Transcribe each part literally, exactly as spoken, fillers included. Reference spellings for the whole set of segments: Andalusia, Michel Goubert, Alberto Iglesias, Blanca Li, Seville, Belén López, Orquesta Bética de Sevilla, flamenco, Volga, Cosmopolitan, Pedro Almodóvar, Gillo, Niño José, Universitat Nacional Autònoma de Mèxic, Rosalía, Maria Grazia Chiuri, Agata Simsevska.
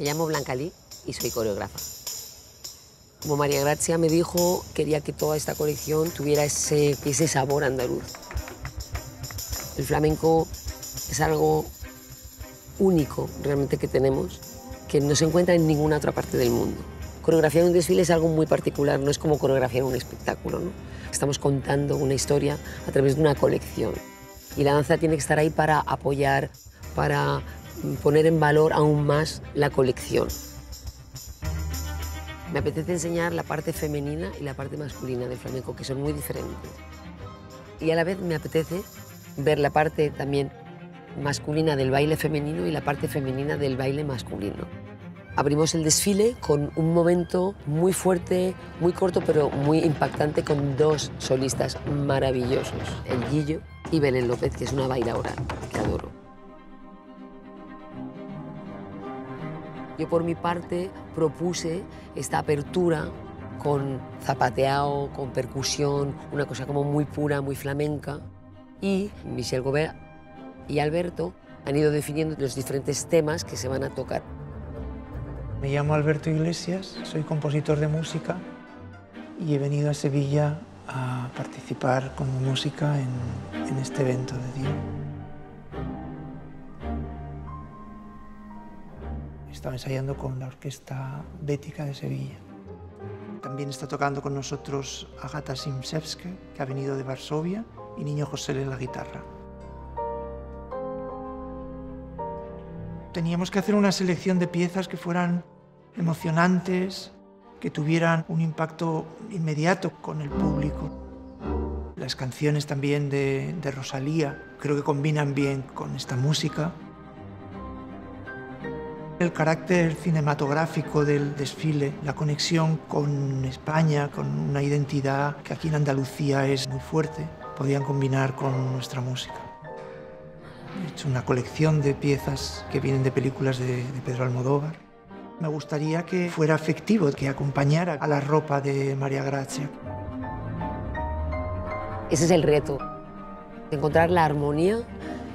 Me llamo Blanca Li y soy coreógrafa. Como María Grazia me dijo, quería que toda esta colección tuviera ese, ese sabor andaluz. El flamenco es algo único realmente que tenemos, que no se encuentra en ninguna otra parte del mundo. Coreografiar un desfile es algo muy particular, no es como coreografiar un espectáculo, ¿no? Estamos contando una historia a través de una colección. Y la danza tiene que estar ahí para apoyar, para poner en valor aún más la colección. Me apetece enseñar la parte femenina y la parte masculina del flamenco, que son muy diferentes. Y a la vez me apetece ver la parte también masculina del baile femenino y la parte femenina del baile masculino. Abrimos el desfile con un momento muy fuerte, muy corto, pero muy impactante, con dos solistas maravillosos, el Gillo y Belén López, que es una bailaora que adoro. Yo, por mi parte, propuse esta apertura con zapateado, con percusión, una cosa como muy pura, muy flamenca. Y Michel Goubert y Alberto han ido definiendo los diferentes temas que se van a tocar. Me llamo Alberto Iglesias, soy compositor de música y he venido a Sevilla a participar con mi música en, en este evento de día. Estaba ensayando con la Orquesta Bética de Sevilla. También está tocando con nosotros Agata Simsevska, que ha venido de Varsovia, y Niño José en la guitarra. Teníamos que hacer una selección de piezas que fueran emocionantes, que tuvieran un impacto inmediato con el público. Las canciones también de, de Rosalía creo que combinan bien con esta música. El carácter cinematográfico del desfile, la conexión con España, con una identidad que aquí en Andalucía es muy fuerte, podían combinar con nuestra música. He hecho una colección de piezas que vienen de películas de, de Pedro Almodóvar. Me gustaría que fuera afectivo, que acompañara a la ropa de Maria Grazia. Ese es el reto, encontrar la armonía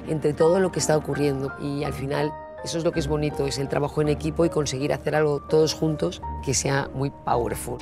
entre todo lo que está ocurriendo. Y al final, eso es lo que es bonito, es el trabajo en equipo y conseguir hacer algo todos juntos que sea muy powerful.